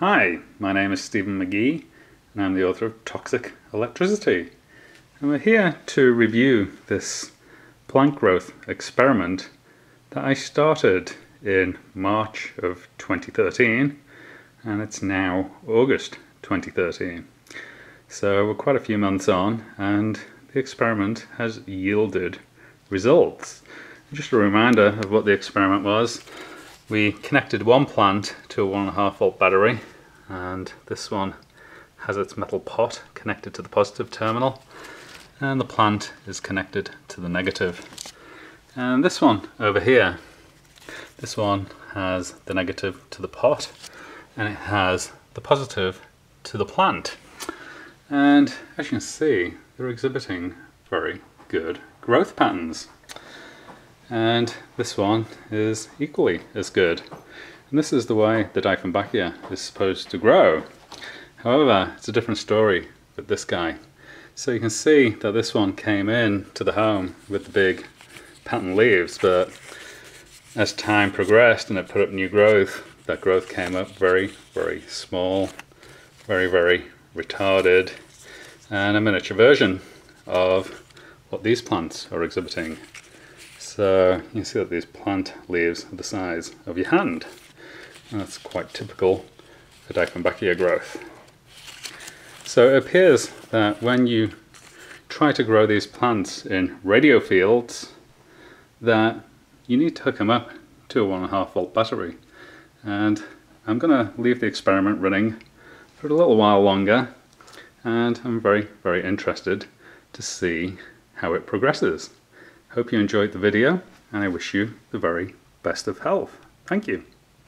Hi, my name is Stephen McGee and I'm the author of Toxic Electricity, and we're here to review this plant growth experiment that I started in March of 2013 and it's now August 2013. So we're quite a few months on and the experiment has yielded results. Just a reminder of what the experiment was. We connected one plant to a 1.5 volt battery, and this one has its metal pot connected to the positive terminal and the plant is connected to the negative. And this one over here, this one has the negative to the pot and it has the positive to the plant. And as you can see, they're exhibiting very good growth patterns. And this one is equally as good. And this is the way the Dieffenbachia is supposed to grow. However, it's a different story with this guy. So you can see that this one came in to the home with the big pattern leaves, but as time progressed and it put up new growth, that growth came up very, very small, very, very retarded, and a miniature version of what these plants are exhibiting. So you can see that these plant leaves are the size of your hand, and that's quite typical for Dieffenbachia growth. So it appears that when you try to grow these plants in radio fields, that you need to hook them up to a 1.5 volt battery. And I'm gonna leave the experiment running for a little while longer, and I'm very, very interested to see how it progresses. Hope you enjoyed the video, and I wish you the very best of health. Thank you.